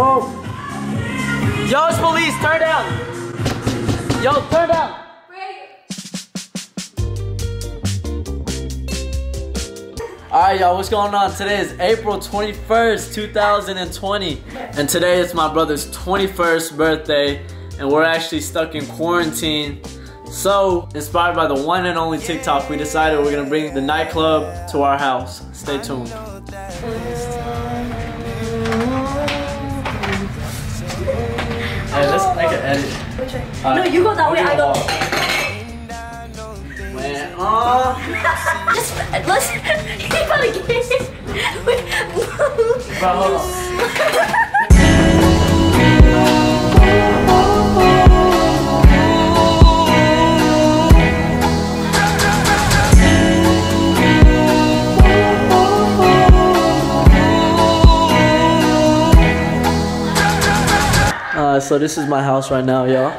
Yo! Yo, it's police! Turn down! Yo, turn down! Alright y'all, what's going on? Today is April 21st, 2020. And today is my brother's 21st birthday. And we're actually stuck in quarantine. So, inspired by the one and only TikTok, we decided we're gonna bring the nightclub to our house. Stay tuned. Hey, let's make an edit. Which way? No, you go that way, I go. Man, let's keep on the game. Wait, move. Bro, hold on. So this is my house right now, y'all.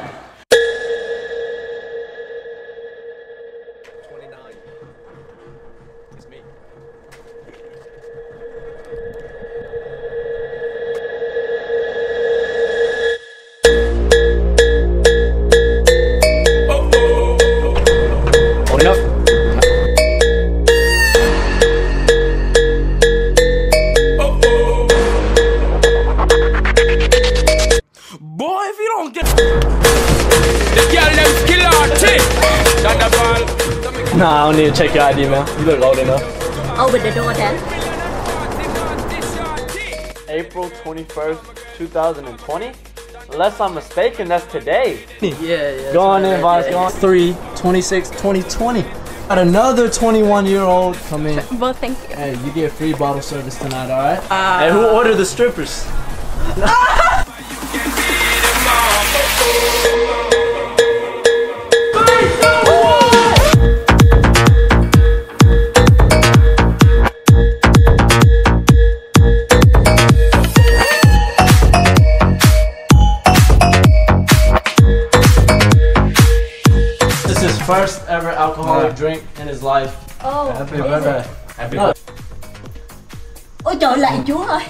Nah, I don't need to check your ID, man. You look old enough. Open the door then. April 21st, 2020? Unless I'm mistaken, that's today. Yeah. Go on in, Vaz. Go on. 3/26/2020. Got another 21-year-old come in. Well, thank you. Hey, you get free bottle service tonight, alright? Hey, who ordered the strippers? First ever alcoholic drink in his life. Oh, happy birthday. Happy birthday. Ôi trời lạy Chúa ơi.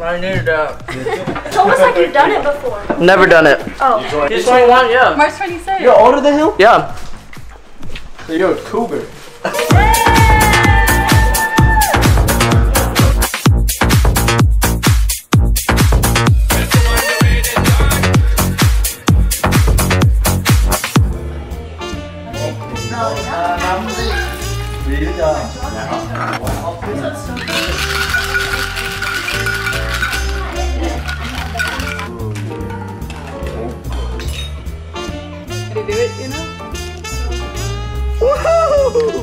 I knew that. It's almost like you've done it before. Never done it. Oh. He's 21, yeah. March 26th. You're older than him? Yeah. So you're a cougar. Do it, you know? Woohoo!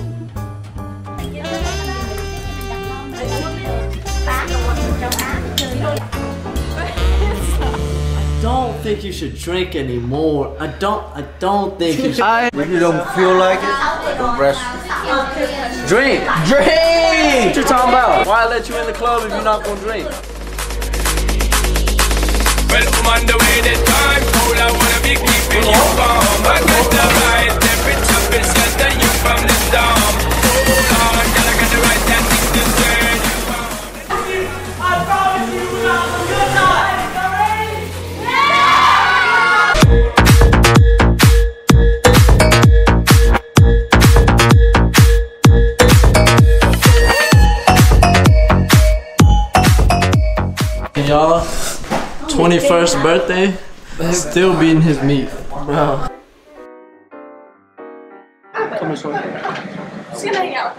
I don't think you should drink anymore. I don't think you should. If you don't feel like it, don't rest. Drink! Drink! What you talking about? Why let you in the club if you're not gonna drink? Well, I'm on the way that time, cool, I wanna be keeping you warm. I got the right temperature, it's just that you from the storm. Oh, I got the right tactics to turn you on. I promise you we'll have a good time. Alright? Yeah! Can y'all? 21st birthday, still beating his meat, bro. Come here, Sean. Just gonna hang out.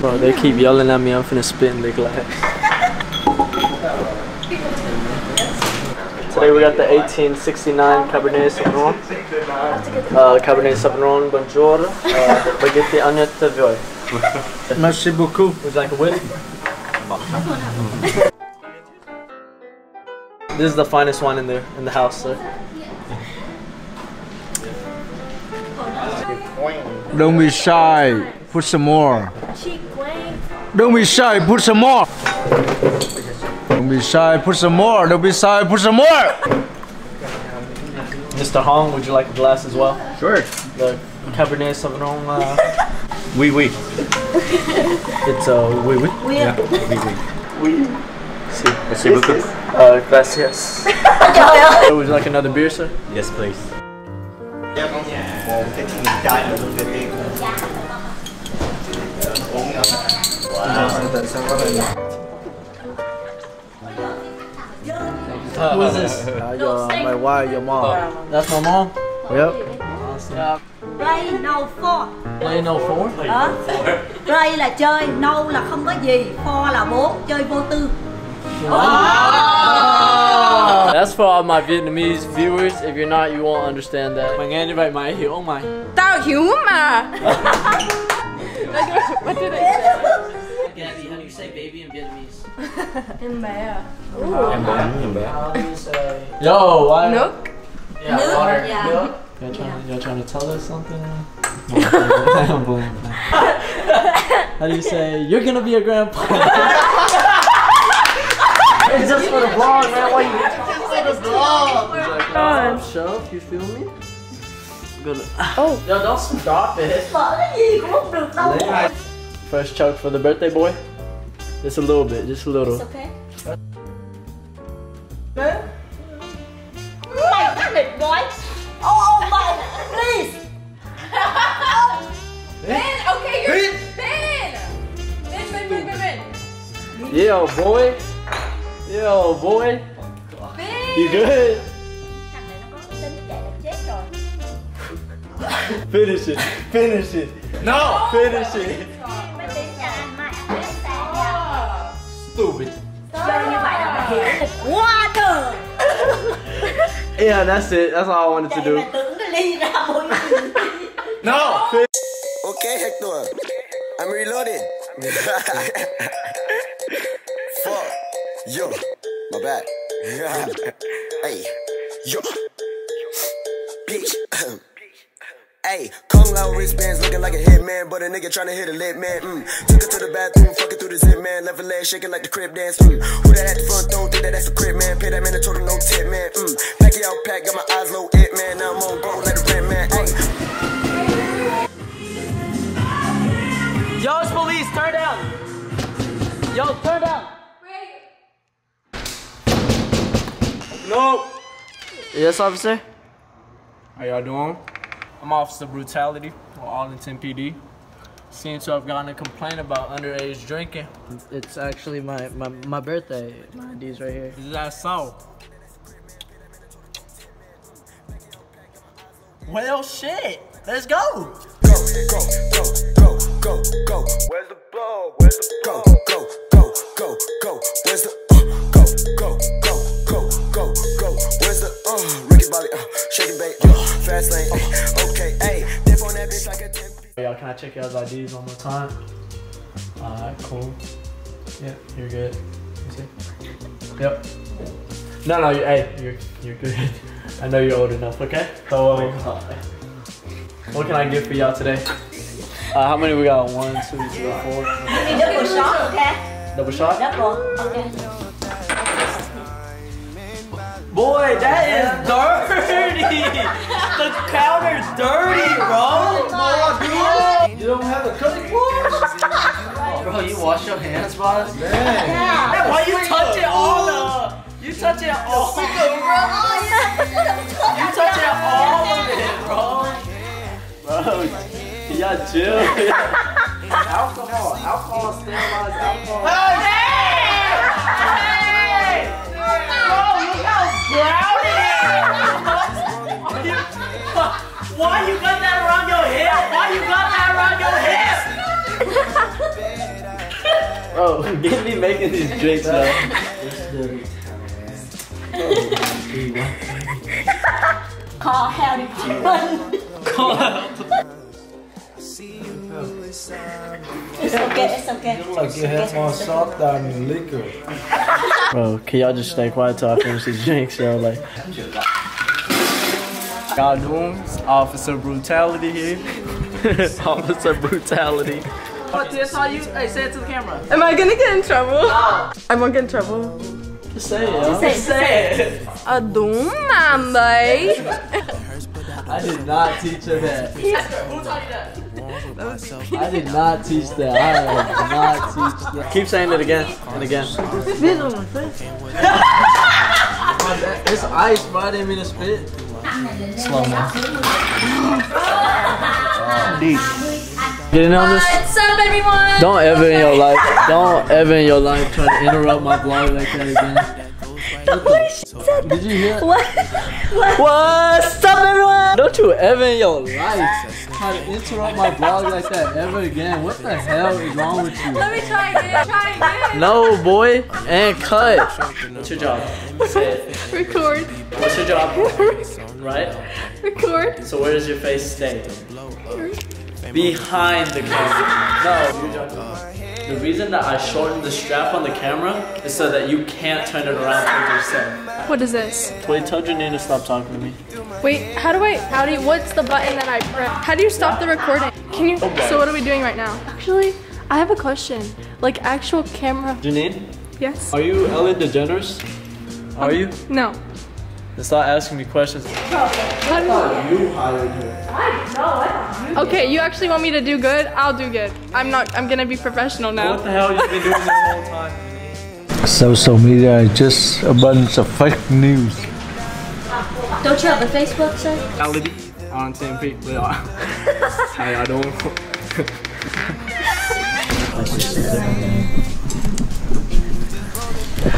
Bro, they keep yelling at me. I'm finna spit in their glass. Today we got the 1869 Cabernet Sauvignon. Cabernet Sauvignon, bonjour, baguette oignette violet. Merci beaucoup. Would you like a whip? This is the finest wine in the house, sir. Don't be shy, put some more. Don't be shy, put some more. Don't be shy, put some more. Don't be shy, put some more. Mr. Hong, would you like a glass as well? Sure. The Cabernet Sauvignon. Oui, oui. It's oui, oui. Oui. Yeah. Oui, oui. Si. Merci beaucoup. Gracias. Would you like another beer, sir? Yes, please. Who is this? My wife, your mom. That's my mom? Yep. Awesome. Play no for. Play no for? Play là chơi, no là không có gì, for là bố, chơi vô tư. Wow. That's for all my Vietnamese viewers. If you're not, you won't understand that. Mình nghe như vậy mà hiểu không mày? Tao hiểu mà. What did I say? Gabby, how do you say baby in Vietnamese? Em bé. Em bé. How do you say? Yo, what? Nước. Yeah, nước. Water. Yeah. Nước. Y'all trying to tell us something? I don't believe that. How do you say, you're gonna be a grandpa? It's just for the vlog, man. Why you for the vlog? Shelf, you feel me? Gonna. Oh. Yo, don't stop it. First chunk for the birthday boy. Just a little bit, just a little. It's okay. Oh my goodness, boy. Oh my, please. Ben, okay, you're Ben. Ben. Yeah, boy. Yo, boy! You good? Finish it! Finish it! No! Finish it! Stupid! Water! Yeah, that's it. That's all I wanted to do. No! Okay, Hector. I'm reloaded. Fuck. Yo, my bad. Hey, yo, bitch. Hey, Kung Lao wristbands looking like a hitman, but a nigga trying to hit a lit man. Took her to the bathroom, fucking through the zip man, left her leg shaking like the crib dance. Who that at the front door think that that's a crib man? Pay that man and told him no tip man. Pack it out, pack, got my eyes low, it man. Now I'm on gold like a red man. Hey. Yo, it's police, turn down. Yo, turn down. No! Yes, officer? How y'all doing? I'm Officer Brutality, or Arlington PD. Seems to have gotten a complaint about underage drinking. It's actually my birthday. My ID's right here. Is that so? Well, shit! Let's go! Go, go, go, go, go, go. Where's the ball? Where's the ball? Go, go, go, go, go. Where's the go, go, go. Y'all, can I check y'all's IDs one more time? Alright, cool. Yep, you're good. Yep. No, hey, you're good. I know you're old enough, okay? So, what can I get for y'all today? How many we got? 1, 2, 3, 4. Okay. Double shot, okay? Double shot? Double, okay. Boy, that is dirty! The counter's dirty, bro! Oh, dude. You don't have a cooking wash? Bro, you wash your hands, boss? Man! Yeah. Why you touch it all up? You touch it all of it, bro! You touch it all of it, bro! Bro, y'all chill. Alcohol stabilized alcohol. Why you got that around your hip? Why you got that around your hip? Bro, get me making these drinks up. Call Harry Potter. Call out. It's okay, it's okay. It's like you have more salt than liquor. Bro, can y'all just stay quiet till I finish these drinks, yo? Like. Y'all doing? Officer Brutality here. Officer Brutality. What, that's how you, hey, say it to the camera. Am I gonna get in trouble? I'm gonna get in trouble. Just say it. Just say it. A doom, I did not teach her that. Who taught you that? I did not teach that. I did not teach that. Keep saying it again and again. Spit on my face. It's ice, bro. I didn't mean to spit. Slow mo. Getting on this. What's up, everyone? Don't ever in your life. Don't ever in your life try to interrupt my vlog like that again. Did you hear that? What? What's up, everyone? Don't you ever in your life try to interrupt my vlog like that ever again. What the hell is wrong with you? Let me try again. No, boy. And cut. What's your job? Record. What's your job? Right? Record. So where does your face stay? Behind the camera. No, your job. The reason that I shortened the strap on the camera is so that you can't turn it around for yourself. What is this? Wait, tell Janine to stop talking to me. Wait, how do you, what's the button that I press? How do you stop the recording? Can you, okay. So what are we doing right now? Actually, I have a question. Like actual camera. Janine? Yes? Are you Ellen DeGeneres? Are you? No. Then stop asking me questions. I thought you hired her. I know, Okay, you actually want me to do good? I'll do good. I'm gonna be professional now. What the hell have you been doing this whole time? Social media is just a bunch of fake news. Don't you have a Facebook site? I live on St. Pete. Hey, I don't.